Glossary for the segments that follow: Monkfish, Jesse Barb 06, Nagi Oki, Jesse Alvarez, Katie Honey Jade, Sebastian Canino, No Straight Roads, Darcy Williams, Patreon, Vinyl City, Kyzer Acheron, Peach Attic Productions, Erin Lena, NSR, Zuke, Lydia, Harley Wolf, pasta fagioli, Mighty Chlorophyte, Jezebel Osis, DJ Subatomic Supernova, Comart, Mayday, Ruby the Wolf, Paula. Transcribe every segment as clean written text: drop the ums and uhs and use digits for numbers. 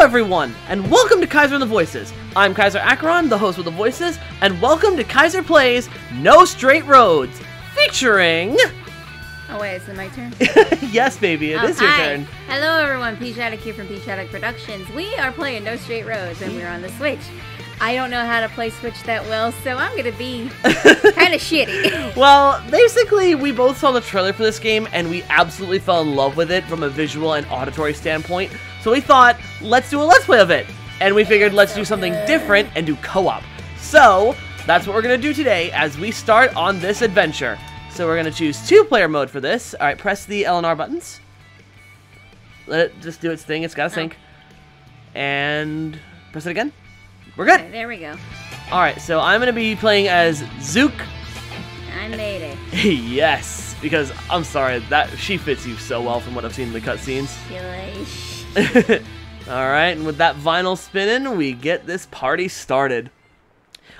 Hello everyone, and welcome to Kyzer and the Voices. I'm Kyzer Acheron, the host with the Voices, and welcome to Kyzer Plays No Straight Roads, featuring... Oh wait, is it my turn? Yes baby, it is your turn. Hello everyone, Peach Attic here from Peach Attic Productions. We are playing No Straight Roads, and we're on the Switch. I don't know how to play Switch that well, so I'm gonna be kinda shitty. Well, basically, we both saw the trailer for this game, and we absolutely fell in love with it from a visual and auditory standpoint, so we thought, let's do a Let's Play of it! And we figured, let's do something different and do co-op. So, that's what we're gonna do today as we start on this adventure. So we're gonna choose two-player mode for this. Alright, press the L and R buttons. Let it just do its thing, it's gotta sync. And press it again. We're good. Okay, there we go. Alright, so I'm going to be playing as Zuke. I'm Mayday. Yes, because I'm sorry, that she fits you so well from what I've seen in the cutscenes. Alright, and with that vinyl spinning, we get this party started.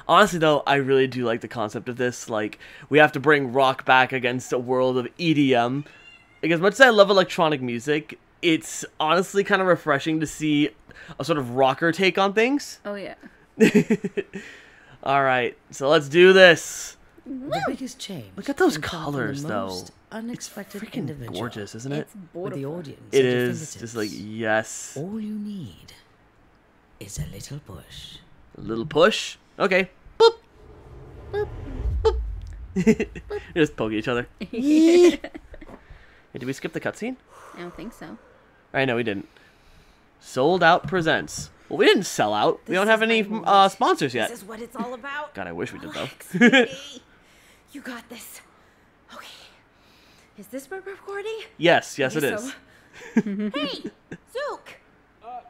Honestly, though, I really do like the concept of this. Like, we have to bring rock back against a world of EDM. Like, as much as I love electronic music, it's honestly kind of refreshing to see a sort of rocker take on things. Oh, yeah. Alright, so let's do this. Woo! The biggest change. Look at those colors, though. Unexpected it's freaking gorgeous, isn't it? It's beautiful. The audience it is. Just like, yes. All you need is a little push. A little push? Okay. Boop. Boop. Boop. Boop. You just poke each other. Yeah. Hey, did we skip the cutscene? I don't think so. Alright, no, we didn't. Sold Out presents. Well, we didn't sell out. We don't have any sponsors yet. This is what it's all about. God, I wish we did, though. You got this. Okay. Is this my recording? Yes, yes, it is. Hey, Zuke!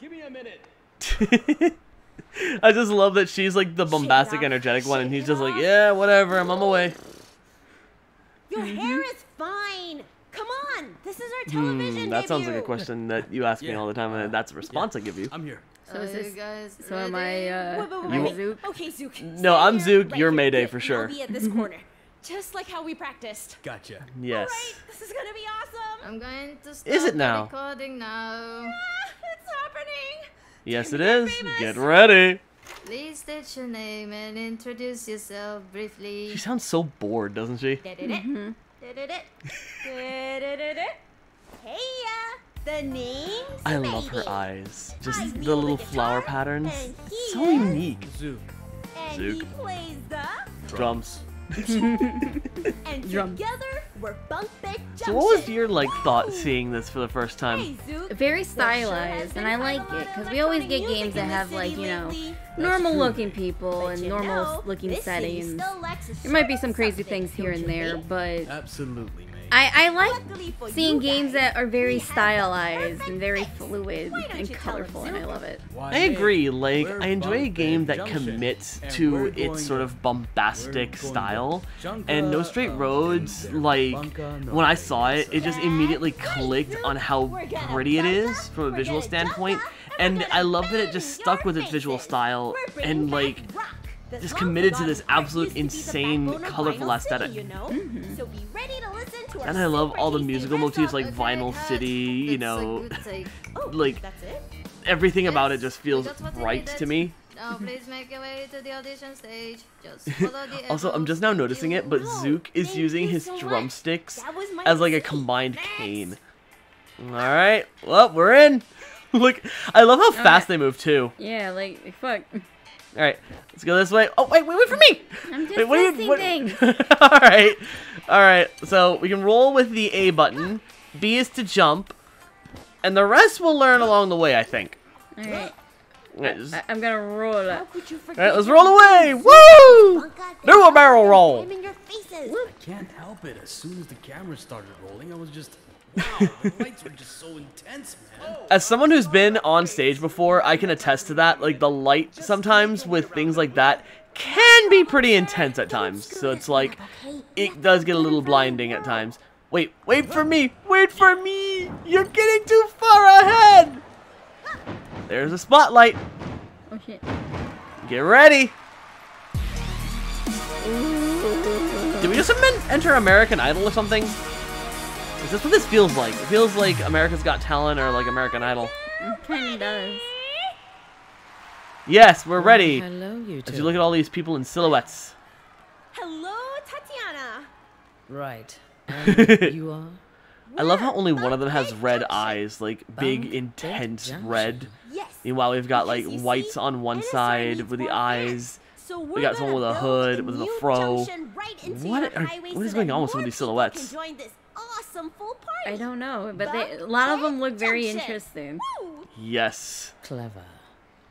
Give me a minute. I just love that she's like the bombastic, energetic one, and he's just like, yeah, whatever, I'm on my way. Your hair is fine. Come on! This is our television that debut. Sounds like a question that you ask me all the time, and that's the response I give you. I'm here. So is this, guys? So am I? Wait, Zuke? Okay, Zuke. No, I'm Zuke. You're Mayday for sure. We'll be at this corner, just like how we practiced. Gotcha. Yes. All right, this is gonna be awesome. I'm going to stop recording now. Yeah, it's happening. Yes, it is. Famous. Get ready. Please state your name and introduce yourself briefly. She sounds so bored, doesn't she? The name. I love her eyes. Just the little flower patterns. So unique. Zuke. He plays the drums. And together we're Bunkka. So what was your thought seeing this for the first time? Very stylized, and I like it because we always get games that have like, you know, normal looking people and normal looking settings. There might be some crazy things here and there, but absolutely, I like seeing games that are very stylized and very fluid and colorful, and I love it. I agree. Like, I enjoy a game that commits to its sort of bombastic style, and No Straight Roads, like, when I saw it, it just immediately clicked on how pretty it is from a visual standpoint, and I love that it just stuck with its visual style and, like, just committed to this absolute insane colorful aesthetic. And I love all the musical motifs like Vinyl City, you know, like everything about it just feels right to me. Also, I'm just now noticing it, but Zuke is using his drumsticks as like a combined cane. Alright, well, we're in! Look, I love how fast they move too. Yeah, like, fuck. All right, let's go this way. Oh, wait, wait, wait for me! I'm just testing things. All right. So we can roll with the A button. B is to jump, and the rest we'll learn along the way, I think. All right. I'm gonna roll up. All right, let's roll away! Woo! Do a barrel roll. I'm in your faces. I can't help it. As soon as the camera started rolling, I was just. Wow, the lights were just so intense, man. As someone who's been on stage before, I can attest to that. Like, the light sometimes with things like that can be pretty intense at times. So it's like, it does get a little blinding at times. Wait, wait for me! Wait for me! You're getting too far ahead! There's a spotlight. Oh, shit. Get ready! Did we just enter American Idol or something? Is this what this feels like? It feels like America's Got Talent or like American Idol. It kind of does. Yes, we're ready. Hello, you two. As you look at all these people in silhouettes. Hello, Tatiana. Right. And you are? I love how only one of them has red eyes, like big, intense red. Meanwhile, we've got like whites on one side with the eyes. We got someone with a hood, with a fro. What is going on with some of these silhouettes? I don't know, but a lot of them look very interesting. Yes. Clever.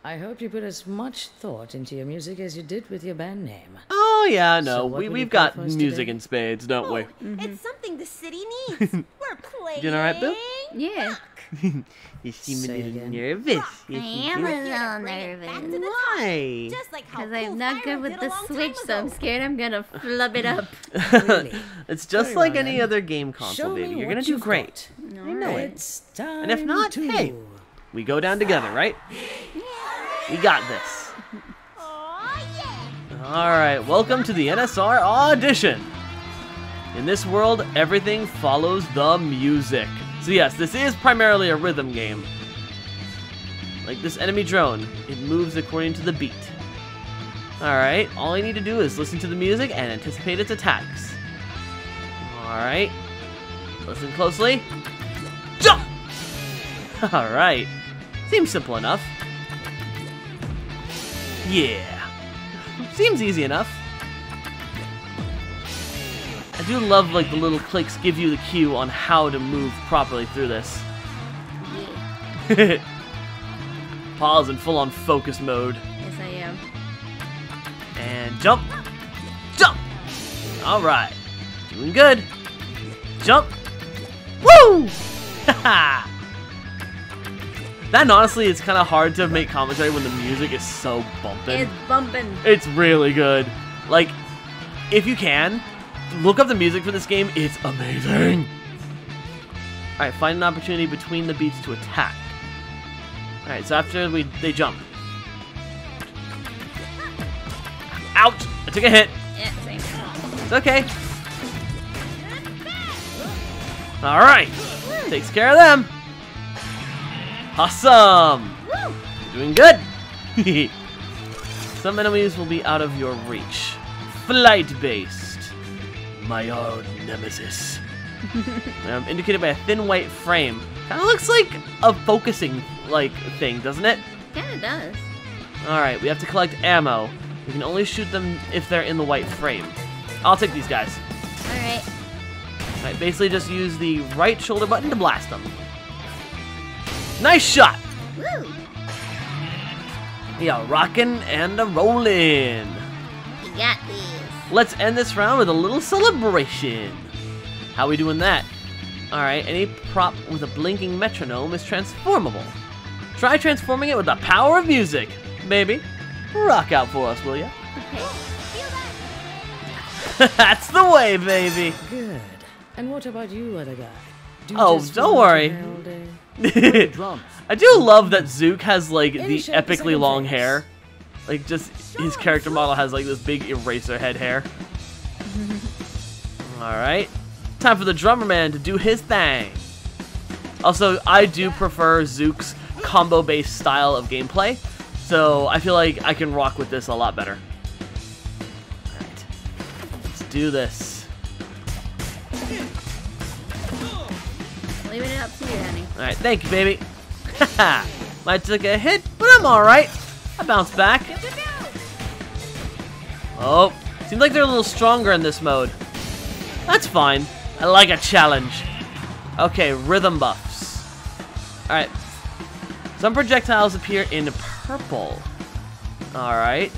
I hope you put as much thought into your music as you did with your band name. Oh yeah, no, we've got music in spades, don't we? It's something the city needs. We're playing. Doing all right, Bill? Yeah. You seem a little nervous. I am a little nervous. Why? Because I'm not good with the Switch, so I'm scared I'm gonna flub it up. It's just like any other game console, baby. You're gonna do great. I know it. And if not, hey, we go down together, right? We got this. Alright, welcome to the NSR audition. In this world, everything follows the music. So yes, this is primarily a rhythm game. Like this enemy drone, it moves according to the beat. Alright, all I need to do is listen to the music and anticipate its attacks. Alright, listen closely. Jump! Alright, seems simple enough. Yeah, seems easy enough. I do love like the little clicks give you the cue on how to move properly through this. Paula's in full-on focus mode. Yes, I am. And jump, jump. All right, doing good. Jump. Woo! Ha! That honestly, it's kind of hard to make commentary when the music is so bumping. It's bumping. It's really good. Like, if you can, look up the music for this game. It's amazing. All right, find an opportunity between the beats to attack. All right, so after they jump. Ouch! I took a hit. Yeah, same. It's okay. All right, takes care of them. Awesome! Woo! You're doing good! Some enemies will be out of your reach. Flight-based. My own nemesis. Indicated by a thin white frame. Kinda looks like a focusing thing, doesn't it? Kinda does. Alright, we have to collect ammo. We can only shoot them if they're in the white frame. I'll take these guys. Alright. Alright, basically just use the right shoulder button to blast them. Nice shot! Woo. Yeah, rockin' and a rollin'. We got these. Let's end this round with a little celebration. How we doing that? Alright, any prop with a blinking metronome is transformable. Try transforming it with the power of music. Baby, rock out for us, will ya? Okay. That's the way, baby! Good. And what about you, other guy? Don't worry. I do love that Zuke has like the epically long hair. Like just his character model has like this big eraser head hair. Alright. Time for the drummer man to do his thing. Also, I do prefer Zuke's combo based style of gameplay, so I feel like I can rock with this a lot better. Alright. Let's do this. Leave it up to you, honey. Alright, thank you, baby. Haha! Might took a hit, but I'm alright. I bounced back. Oh, seems like they're a little stronger in this mode. That's fine. I like a challenge. Okay, rhythm buffs. Alright. Some projectiles appear in purple. Alright.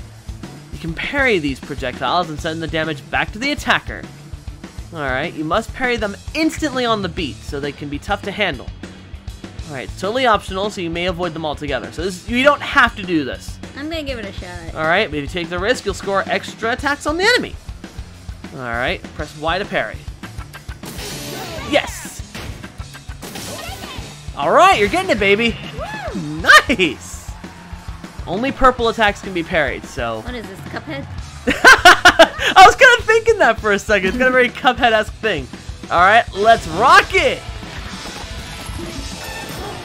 You can parry these projectiles and send the damage back to the attacker. Alright, you must parry them instantly on the beat, so they can be tough to handle. Alright, it's totally optional, so you may avoid them altogether. So this, you don't have to do this. I'm gonna give it a shot. Alright, but if you take the risk, you'll score extra attacks on the enemy. Alright, press Y to parry. Yes! Alright, you're getting it, baby! Woo! Nice! Only purple attacks can be parried, so... What is this, Cuphead? I was kind of thinking that for a second. It's kind of a very Cuphead-esque thing. All right, let's rock it.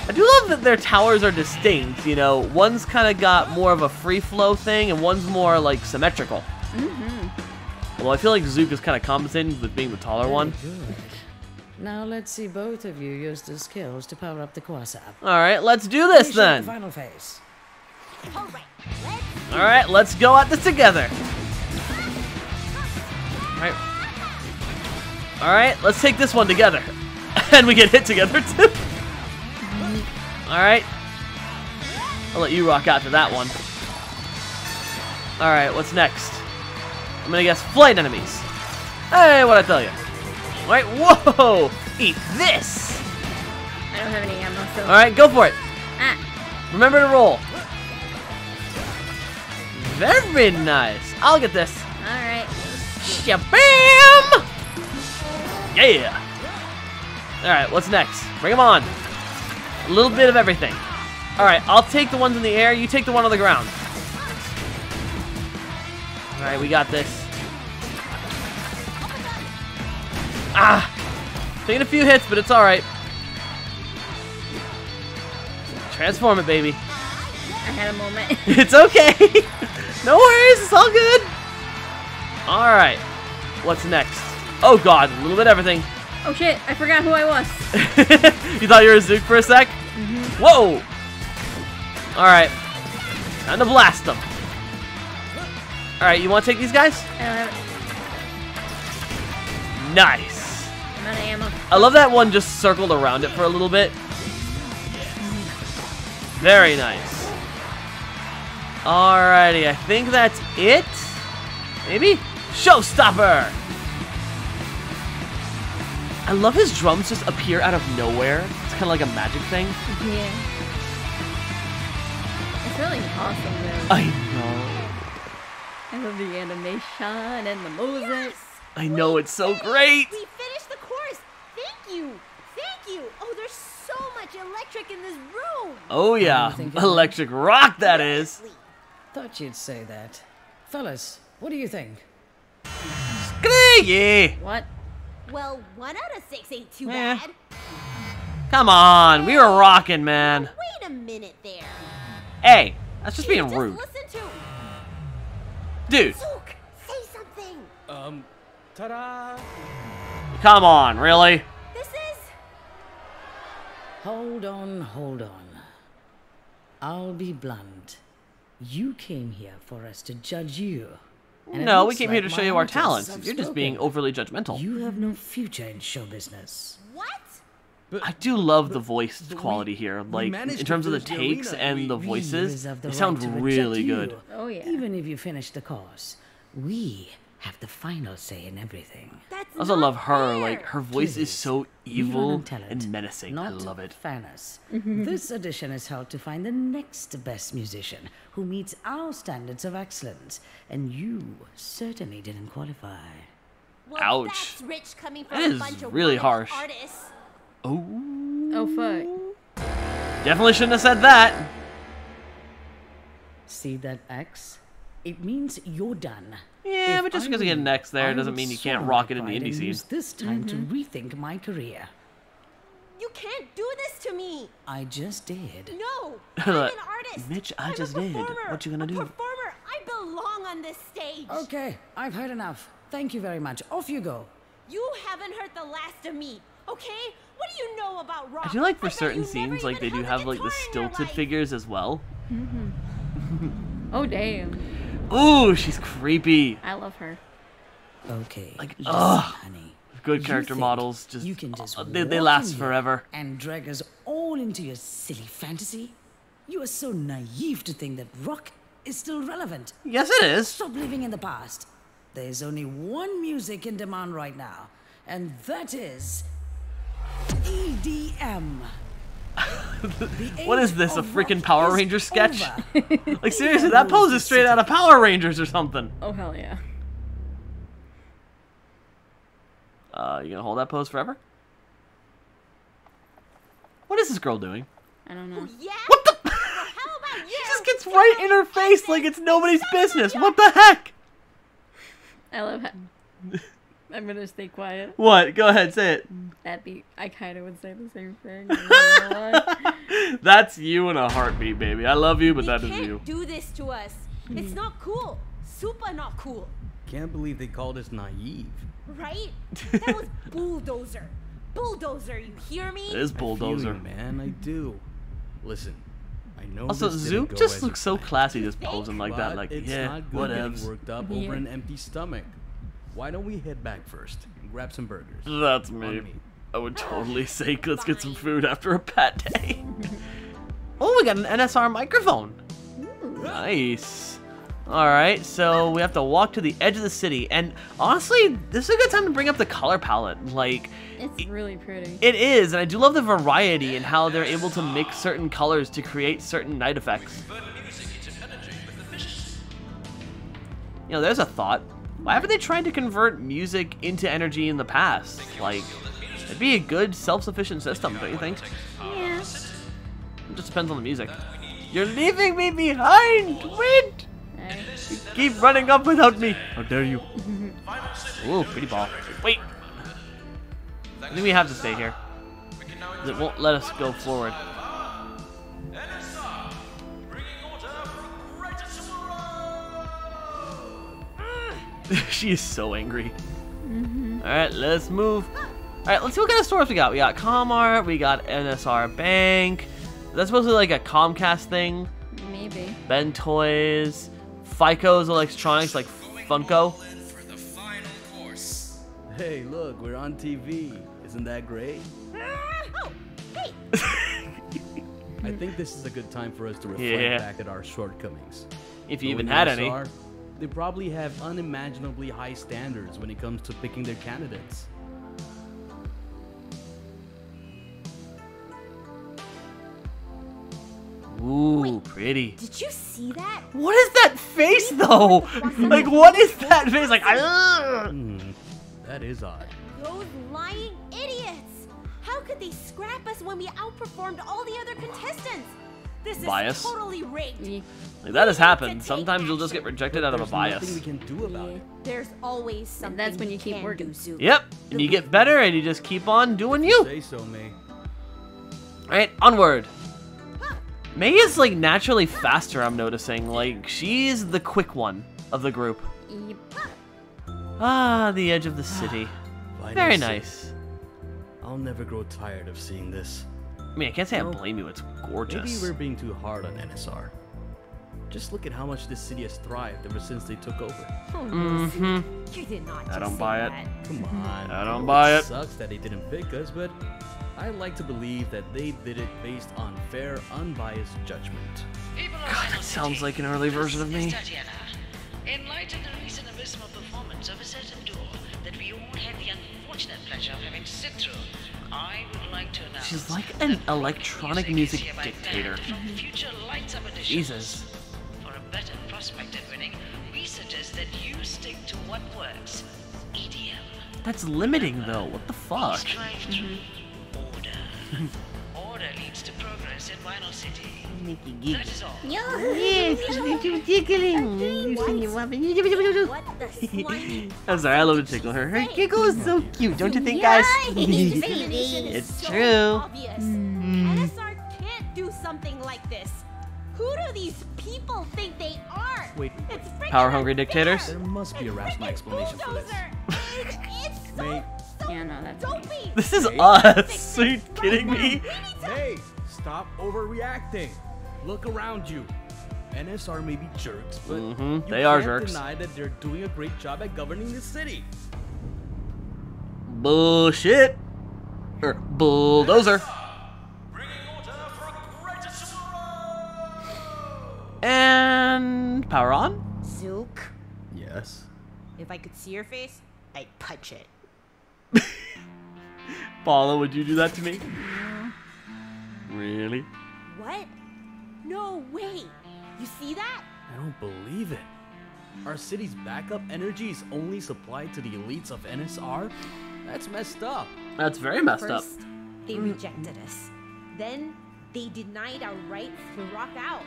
I do love that their towers are distinct, you know. One's kind of got more of a free-flow thing, and one's more, like, symmetrical. Mm-hmm. Well, I feel like Zuke is kind of compensating with being the taller one. Good. Now let's see both of you use the skills to power up the Quasar. Alright, let's do this then! The final phase. Alright, let's go at this together! Alright, let's take this one together. And we get hit together too! Alright. I'll let you rock out to that one. Alright, what's next? I'm gonna guess flight enemies. Hey, what'd I tell you? Alright, whoa! Eat this! I don't have any ammo, so... Alright, go for it! Ah. Remember to roll. Very nice! I'll get this. Alright. Shabam! Yeah! Alright, what's next? Bring them on! A little bit of everything. Alright, I'll take the ones in the air, you take the one on the ground. Alright, we got this. Ah! Taking a few hits, but it's alright. Transform it, baby. I had a moment. It's okay! No worries, it's all good! Alright, what's next? Oh god, a little bit of everything. Oh shit, I forgot who I was. You thought you were a Zuke for a sec? Mm-hmm. Whoa! Alright, time to blast them. Alright, you want to take these guys? I don't have it. Nice. I'm out of ammo. I love that one just circled around it for a little bit. Very nice. Alrighty, I think that's it. Maybe? Showstopper! I love his drums just appear out of nowhere. It's kind of like a magic thing. Yeah. It's really awesome, though. I know. I love the animation and the music. Yes! I know, it's so great. We finished the chorus. Thank you. Thank you. Oh, there's so much electric in this room. Oh, yeah. Electric rock, that is. Thought you'd say that. Fellas, what do you think? What? Well, 1 out of 6 ain't too bad. Come on, we were rocking, man. Now, wait a minute there. Hey, that's just being rude. Dude. Zuke, say something. Ta-da. Come on, really? This is... Hold on, hold on. I'll be blunt. You came here for us to judge you. And no, we came here to show you our talents. You're just being overly judgmental. You have no future in show business. What? But, I do love the voice quality here. Like, in terms of the takes and the voices, they sound really good. Oh, yeah. Even if you finish the course, we have the final say in everything. I also love her. Like, her voice is so evil and menacing. I love it. This edition is held to find the next best musician who meets our standards of excellence, and you certainly didn't qualify. Well, ouch! That's rich coming from that is a bunch of really harsh. Artists. Oh. Oh fuck! Definitely shouldn't have said that. See that X? It means you're done. Yeah, but just because you get an X there doesn't mean you can't rock it in the indie scene. This time to rethink my career. You can't do this to me. I just did. No, I'm an artist. Mitch, I just did. What you gonna do? I'm a performer. I belong on this stage. Okay, I've heard enough. Thank you very much. Off you go. You haven't heard the last of me. Okay, what do you know about rock? I feel like for certain scenes, like they do have like the stilted figures as well. Oh damn. Ooh, she's creepy. I love her. Okay. Like, ugh. Honey, good character models. Just, you can just they last forever. And drag us all into your silly fantasy. You are so naive to think that rock is still relevant. Yes, it is. Stop living in the past. There's only one music in demand right now, and that is EDM. What is this, a freaking Power Ranger sketch? Like, seriously, that pose is straight out of Power Rangers or something. Oh, hell yeah. You gonna hold that pose forever? What is this girl doing? I don't know. What the? She just gets right in her face like it's nobody's business. What the heck? I love him. I'm gonna stay quiet. What? Go ahead, say it. That beat. I kind of would say the same thing. That's you in a heartbeat, baby. I love you, but that is you. You can't do this to us. It's not cool. Super not cool. Can't believe they called us naive. Right? That was bulldozer. Bulldozer, you hear me? It is bulldozer, man. I do. Listen, I know. Also, Zuke just looks so classy, just posing like that. Like, yeah, whatevs. Worked up over an empty stomach. Why don't we head back first and grab some burgers? That's me. I would totally say let's get some food after a pat day. Oh, we got an NSR microphone. Nice. Alright, so we have to walk to the edge of the city, and honestly, this is a good time to bring up the color palette. Like, it's really pretty. It is, and I do love the variety and how they're able to mix certain colors to create certain night effects. You know, there's a thought. Why haven't they tried to convert music into energy in the past? Like, it'd be a good self-sufficient system, don't you think? Yeah. It just depends on the music. You're leaving me behind! Wait! You keep running up without me. How dare you? Ooh, pretty ball. Wait. I think we have to stay here. It won't let us go forward. She is so angry. Alright, let's move. Alright, let's see what kind of stores we got. We got Comart, we got NSR Bank. That's supposed to be like a Comcast thing. Maybe. Ben Toys. Fico's Electronics, like Funko. Hey, look, we're on TV. Isn't that great? Oh, hey. I think this is a good time for us to reflect back at our shortcomings. If you even had NSR, any. They probably have unimaginably high standards when it comes to picking their candidates. Ooh, wait, pretty. Did you see that? What is that face, though? Like, what is that face? Like, that is odd. Those lying idiots! How could they scrap us when we outperformed all the other contestants? This is totally rigged. Like, that has happened. Sometimes you'll just get rejected out of a bias. There's nothing we can do about it. There's always something. And that's when you keep working, Zuke. Yep, and you get better, and you just keep on doing you. Say so, May. All right, onward. May is, like, naturally faster, I'm noticing. Like, she's the quick one of the group. Ah, the edge of the city. Very nice. I'll never grow tired of seeing this. I mean, I can't say I blame you. It's gorgeous. Maybe we're being too hard on NSR. Just look at how much this city has thrived ever since they took over. I don't buy it. Come on. I don't buy it. It sucks that they didn't pick us, but... I like to believe that they did it based on fair, unbiased judgment. God, that sounds like an early version of me. In light of the recent abysmal performance of a certain duo that we all had the unfortunate pleasure of having sit through, I would like to announce. She's like an electronic music dictator. Jesus. For a better prospect at winning, we suggest that you stick to what works. EDM. That's limiting, though. What the fuck? Order leads to progress in Vinyl City. Mickey Geek. That is all. Yes, I'm tickling. What the I'm sorry, I love to tickle her. Her giggle is so cute, don't you think, guys? It's true. NSR can't do something like this. Who do these people think they are? Wait, it's power-hungry dictators? There must be a rational explanation for this. It's so... Yeah, no, that's me. This is us. Are you kidding me? Hey, stop overreacting. Look around you. NSR may be jerks, but they are jerks. You can't deny that they're doing a great job at governing this city. Bullshit. Bulldozer. And power on. Zuke. Yes. If I could see your face, I'd punch it. Paula, would you do that to me? Really? What? No way! You see that? I don't believe it. Our city's backup energy is only supplied to the elites of NSR? That's messed up. That's very messed up. First, they rejected us. Then, they denied our rights to rock out.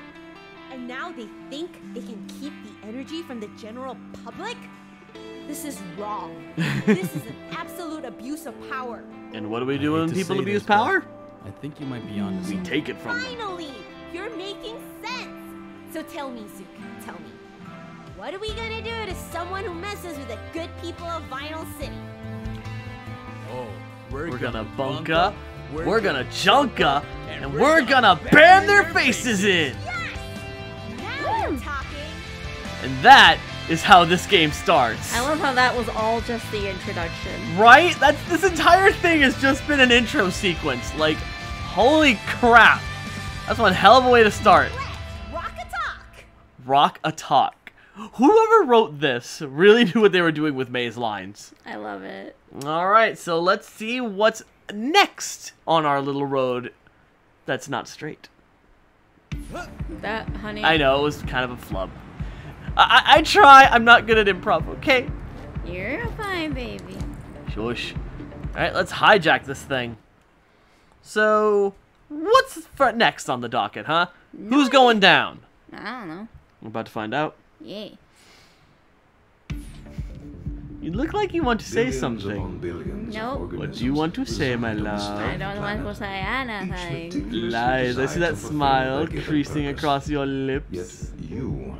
And now they think they can keep the energy from the general public? This is wrong. This is an absolute abuse of power. And what do we do when people abuse power? I think you might be on this. We take it from them. Finally, you're making sense. So tell me, Zuke, tell me. What are we gonna do to someone who messes with the good people of Vinyl City? Oh, we're gonna bunk up, we're gonna chunk up, and we're gonna burn their faces in! Yes! Now you're talking! And that is how this game starts. I love how that was all just the introduction. Right? That's, this entire thing has just been an intro sequence. Like, holy crap! That's one hell of a way to start. Let's rock a talk! Rock a talk. Whoever wrote this really knew what they were doing with May's lines. I love it. All right, so let's see what's next on our little road that's not straight. That, honey. I know, it was kind of a flub. I try. I'm not good at improv, okay? You're fine, baby. Shush. All right, let's hijack this thing. So what's next on the docket, huh? No. Who's going down? I don't know. I'm about to find out. Yeah. You look like you want to say something. Nope. What do you want to say, my love? I don't want to say anything. Lies. I see that smile creasing across your lips. Yes, you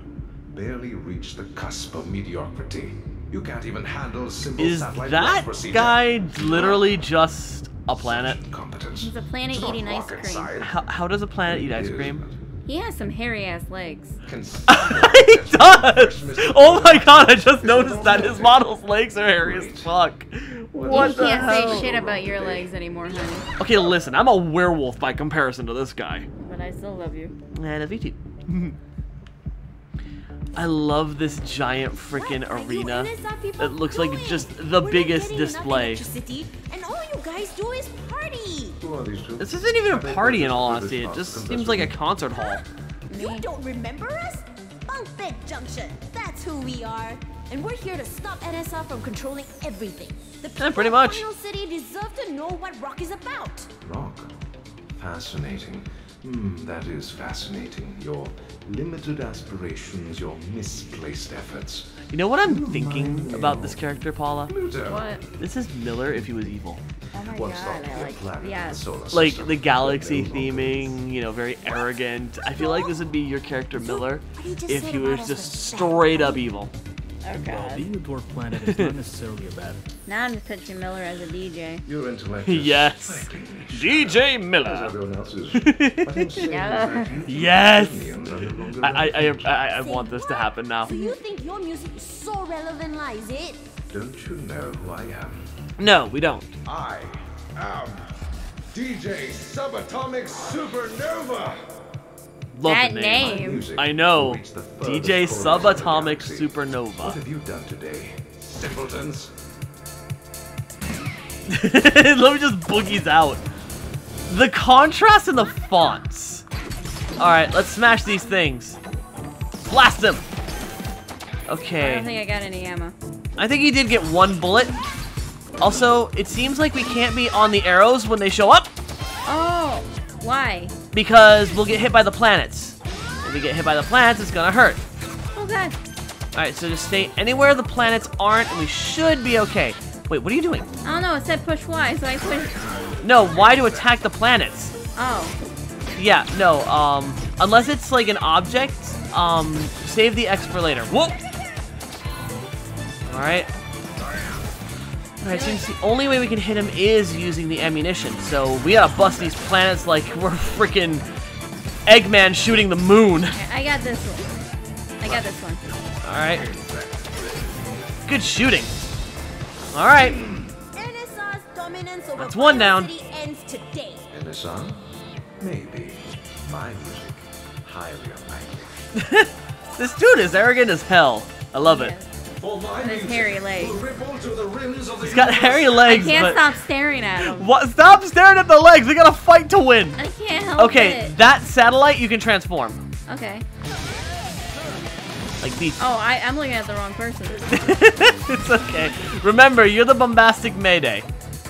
barely reach the cusp of mediocrity. You can't even handle simple satellite life procedure. Is that guy literally just a planet? He's a planet eating ice cream. How does a planet eat ice cream? He has some hairy-ass legs. He does! Oh my god, I just noticed that. His model's legs are hairy as fuck. What the hell? You can't say shit about your legs anymore, honey. Okay, listen, I'm a werewolf by comparison to this guy. But I still love you. I love you too. I love this giant freaking arena. It looks like just the biggest display. And all you guys do is party. This isn't even a party in all honesty. It just seems like a concert hall. You don't remember us? Bunkbed Junction. That's who we are. And we're here to stop NSR from controlling everything. The people pretty much. Vinyl City deserve to know what rock is about. Rock? Fascinating. That is fascinating. Your limited aspirations, your misplaced efforts. You know what I'm thinking about this character, Paula? What? This is Miller if he was evil. Oh my god, I like, like the galaxy theming, you know, very arrogant. I feel like this would be your character, Miller, if he was just straight up evil. Well, being a dwarf planet is not necessarily a bad thing. Now I'm just pitching Miller as a DJ. You're intellectual. Yes. DJ Miller. Yes. I want this to happen now. So you think your music is so relevant, is it? Don't you know who I am? No, we don't. I am DJ Subatomic Supernova. Love that name. I know. DJ Subatomic Supernova. What have you done today, simpletons? Let me just boogies out. The contrast in the fonts. Alright, let's smash these things. Blast them! Okay. I don't think I got any ammo. I think he did get one bullet. Also, it seems like we can't be on the arrows when they show up. Oh, why? Because we'll get hit by the planets. If we get hit by the planets, it's gonna hurt. Okay. Alright, so just stay anywhere the planets aren't and we should be okay. Wait, what are you doing? I don't know, it said push Y, so I pushed... No, Y to attack the planets. Oh. Yeah, no, unless it's like an object, save the X for later. Whoop! Alright. Alright, since the only way we can hit him is using the ammunition, so we gotta bust these planets like we're freaking Eggman shooting the moon. I got this one. I got this one. Alright. Good shooting. Alright. NSR's dominance over that's one down. Ends today. NSR? Maybe. My music. Highly unlikely. This dude is arrogant as hell. I love it. His hairy legs. He's got hairy legs. I can't stop staring at him. What? Stop staring at the legs. We got to fight to win. I can't help it. Okay, that satellite you can transform. Okay. Like these. Oh, I'm looking at the wrong person. It's okay. Remember, you're the bombastic Mayday.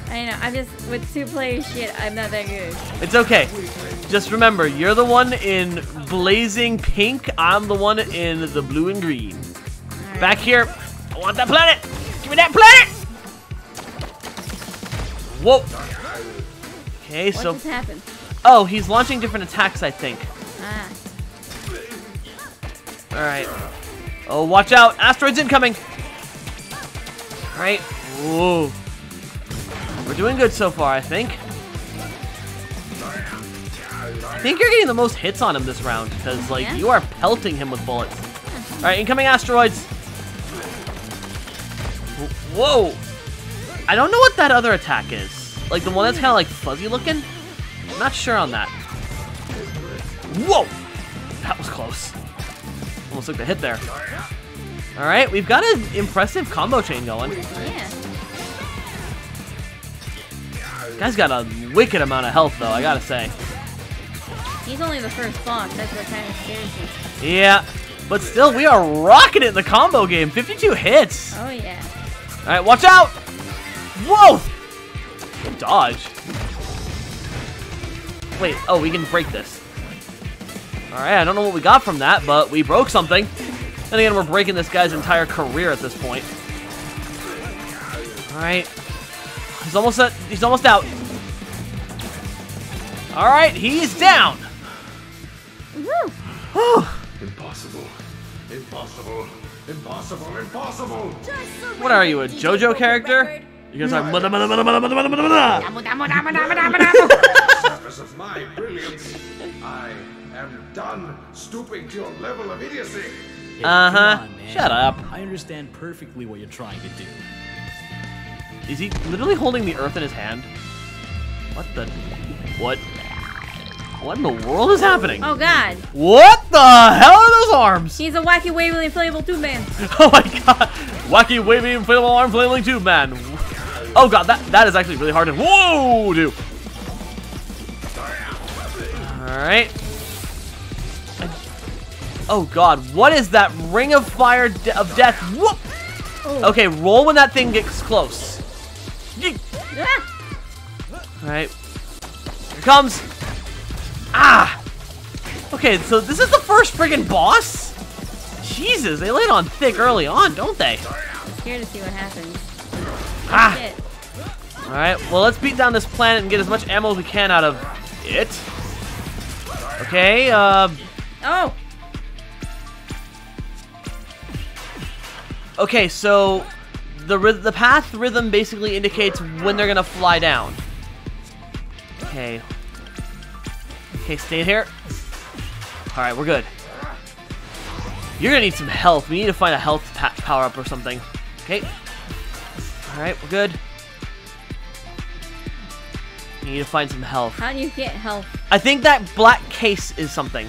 I know. I'm just with two players. Shit, I'm not that good. It's okay. Just remember, you're the one in blazing pink. I'm the one in the blue and green. Back here. I want that planet! Give me that plant! Whoa. Okay, so. What just happened? Oh, he's launching different attacks, I think. Ah. Alright. Oh, watch out! Asteroids incoming! Alright. Whoa. We're doing good so far, I think. I think you're getting the most hits on him this round, because, like, you are pelting him with bullets. Alright, incoming asteroids! Whoa! I don't know what that other attack is. Like, the one that's kind of, like, fuzzy looking? I'm not sure on that. Whoa! That was close. Almost took the hit there. Alright, we've got an impressive combo chain going. Yeah. Guy's got a wicked amount of health, though, I gotta say. He's only the first boss, that's what kind of scares me. Yeah, but still, we are rocking it in the combo game. 52 hits. Oh, yeah. Alright, watch out! Whoa! Good dodge. Wait, oh, we can break this. Alright, I don't know what we got from that, but we broke something. And again, we're breaking this guy's entire career at this point. Alright. He's almost out. Alright, he's down! Impossible. Impossible. Impossible. Impossible. What are you, a JoJo character? You guys are of my brilliance. I am done stooping to your level of idiocy. Uh-huh. Shut up. I understand perfectly what you're trying to do. Is he literally holding the earth in his hand? What the? What? What in the world is happening? Oh god. What the hell are those arms? He's a wacky, wavy, inflatable tube man. Oh my god. Wacky, wavy, inflatable arm flailing tube man. Oh god, that is actually really hard to... Whoa, dude. Alright. Oh god, what is that ring of fire of death? Whoop! Oh. Okay, roll when that thing gets close. Alright. Here it comes. Ah! Okay, so this is the first friggin' boss? Jesus, they laid on thick early on, don't they? I'm scared to see what happens. Ah! Alright, well, let's beat down this planet and get as much ammo as we can out of it. Okay, Oh! Okay, so... The path rhythm basically indicates when they're gonna fly down. Okay. Okay, stay here. Alright, we're good. You're gonna need some health. We need to find a health power-up or something. Okay. Alright, we're good. You need to find some health. How do you get health? I think that black case is something.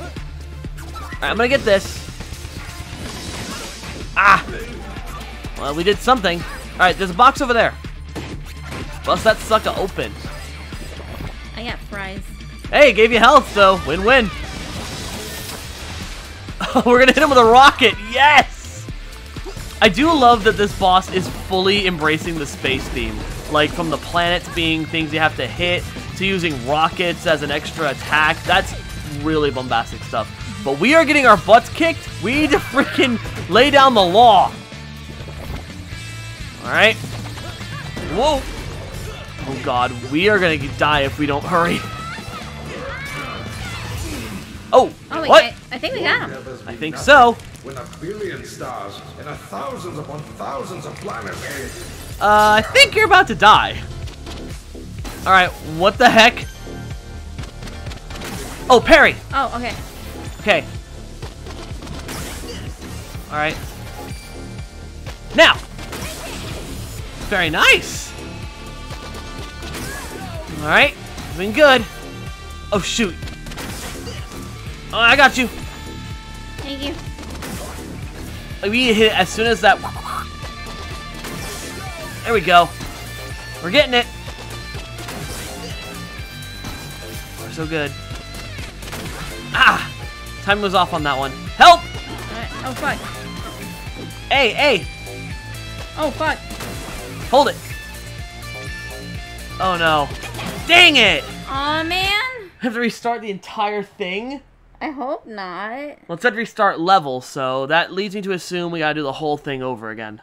Alright, I'm gonna get this. Ah! Well, we did something. Alright, there's a box over there. Bust that sucker open. I got fries. Hey, gave you health, so win-win. We're gonna hit him with a rocket. Yes! I do love that this boss is fully embracing the space theme. Like, from the planets being things you have to hit, to using rockets as an extra attack. That's really bombastic stuff. But we are getting our butts kicked. We need to freaking lay down the law. Alright. Whoa. Oh god, we are gonna die if we don't hurry. Oh wait, what? I think we got him. I think so. With a billion stars and a thousands upon thousands of planets. I think you're about to die. Alright, what the heck? Oh, parry! Oh, okay. Okay. Alright. Now! Very nice! Alright, doing good. Oh, shoot. Oh, I got you. Thank you. Like, we need to hit it as soon as that... There we go. We're getting it. We're so good. Ah! Time was off on that one. Help! Alright. Oh, fuck. Hey, hey! Oh, fuck. Hold it. Oh, no. Dang it! Aw, man. I have to restart the entire thing? I hope not. Well, it said restart level, so that leads me to assume we gotta do the whole thing over again.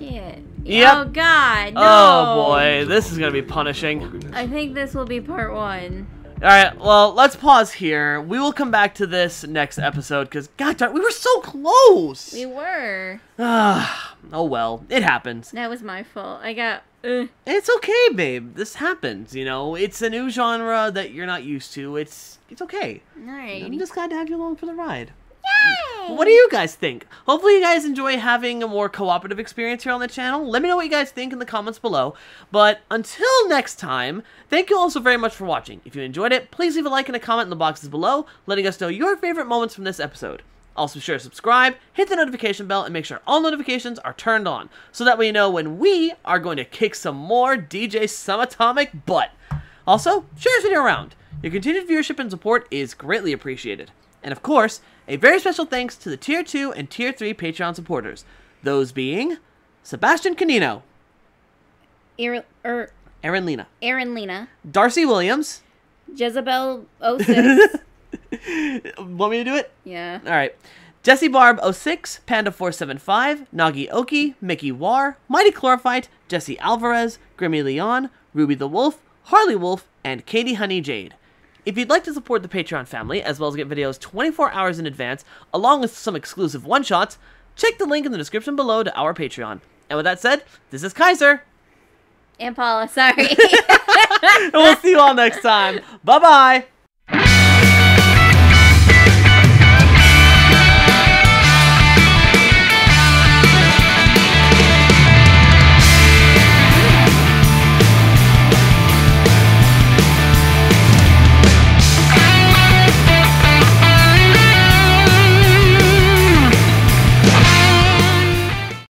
Shit. Yep. Oh god, no! Oh boy, this is gonna be punishing. I think this will be part one. Alright, well, let's pause here. We will come back to this next episode, because, god darn, we were so close! We were. Oh well, it happens. That was my fault. I got... It's okay, babe. This happens, you know. It's a new genre that you're not used to. It's okay. Alright. I'm just glad to have you along for the ride. Yay! What do you guys think? Hopefully you guys enjoy having a more cooperative experience here on the channel. Let me know what you guys think in the comments below. But until next time, thank you all so very much for watching. If you enjoyed it, please leave a like and a comment in the boxes below, letting us know your favorite moments from this episode. Also be sure to subscribe, hit the notification bell, and make sure all notifications are turned on, so that way you know when we are going to kick some more DJ Subatomic butt. Also, share this video around. Your continued viewership and support is greatly appreciated. And of course, a very special thanks to the Tier 2 and Tier 3 Patreon supporters. Those being Sebastian Canino, Erin Lena, Darcy Williams, Jezebel Osis. Want me to do it? Yeah. Alright. Jesse Barb 06, Panda 475, Nagi Oki, Mickey War, Mighty Chlorophyte, Jesse Alvarez, Grimmy Leon, Ruby the Wolf, Harley Wolf, and Katie Honey Jade. If you'd like to support the Patreon family, as well as get videos 24 hours in advance, along with some exclusive one-shots, check the link in the description below to our Patreon. And with that said, this is Kyzer. And Paula, sorry. And we'll see you all next time. Bye-bye.